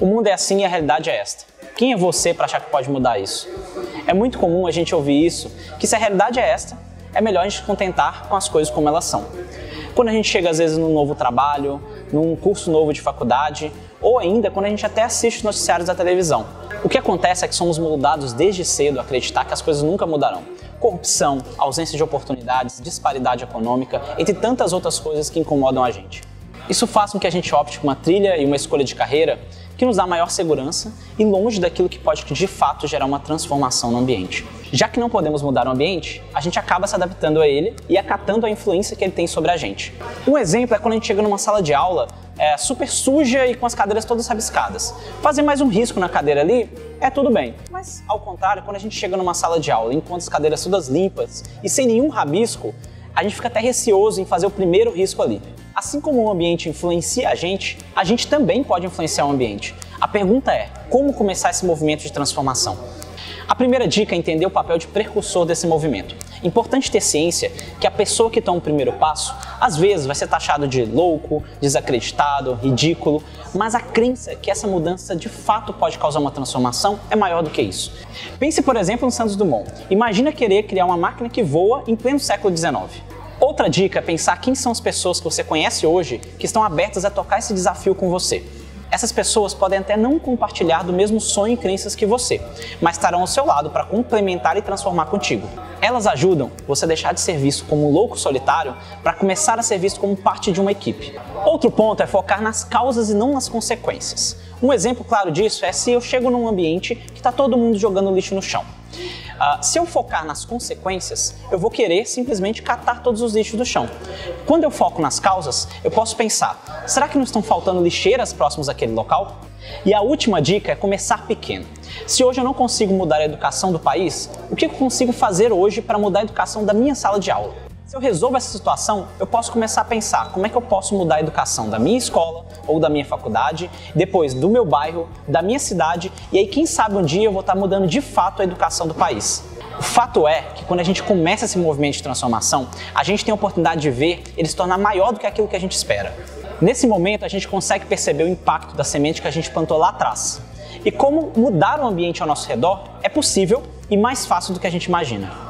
O mundo é assim e a realidade é esta. Quem é você para achar que pode mudar isso? É muito comum a gente ouvir isso, que se a realidade é esta, é melhor a gente se contentar com as coisas como elas são. Quando a gente chega às vezes num novo trabalho, num curso novo de faculdade, ou ainda quando a gente até assiste noticiários da televisão. O que acontece é que somos moldados desde cedo a acreditar que as coisas nunca mudarão. Corrupção, ausência de oportunidades, disparidade econômica, entre tantas outras coisas que incomodam a gente. Isso faz com que a gente opte por uma trilha e uma escolha de carreira que nos dá maior segurança e longe daquilo que pode de fato gerar uma transformação no ambiente. Já que não podemos mudar o ambiente, a gente acaba se adaptando a ele e acatando a influência que ele tem sobre a gente. Um exemplo é quando a gente chega numa sala de aula super suja e com as cadeiras todas rabiscadas. Fazer mais um risco na cadeira ali é tudo bem. Mas, ao contrário, quando a gente chega numa sala de aula e encontra as cadeiras todas limpas e sem nenhum rabisco, a gente fica até receoso em fazer o primeiro risco ali. Assim como o ambiente influencia a gente também pode influenciar o ambiente. A pergunta é, como começar esse movimento de transformação? A primeira dica é entender o papel de precursor desse movimento. Importante ter ciência que a pessoa que toma o primeiro passo, às vezes vai ser taxado de louco, desacreditado, ridículo, mas a crença que essa mudança de fato pode causar uma transformação é maior do que isso. Pense, por exemplo, no Santos Dumont. Imagina querer criar uma máquina que voa em pleno século XIX. Outra dica é pensar quem são as pessoas que você conhece hoje que estão abertas a tocar esse desafio com você. Essas pessoas podem até não compartilhar do mesmo sonho e crenças que você, mas estarão ao seu lado para complementar e transformar contigo. Elas ajudam você a deixar de ser visto como um louco solitário para começar a ser visto como parte de uma equipe. Outro ponto é focar nas causas e não nas consequências. Um exemplo claro disso é se eu chego num ambiente que está todo mundo jogando lixo no chão. Se eu focar nas consequências, eu vou querer simplesmente catar todos os lixos do chão. Quando eu foco nas causas, eu posso pensar, será que não estão faltando lixeiras próximas daquele local? E a última dica é começar pequeno. Se hoje eu não consigo mudar a educação do país, o que eu consigo fazer hoje para mudar a educação da minha sala de aula? Se eu resolvo essa situação, eu posso começar a pensar como é que eu posso mudar a educação da minha escola ou da minha faculdade, depois do meu bairro, da minha cidade, e aí quem sabe um dia eu vou estar mudando de fato a educação do país. O fato é que quando a gente começa esse movimento de transformação, a gente tem a oportunidade de ver ele se tornar maior do que aquilo que a gente espera. Nesse momento a gente consegue perceber o impacto da semente que a gente plantou lá atrás. E como mudar o ambiente ao nosso redor é possível e mais fácil do que a gente imagina.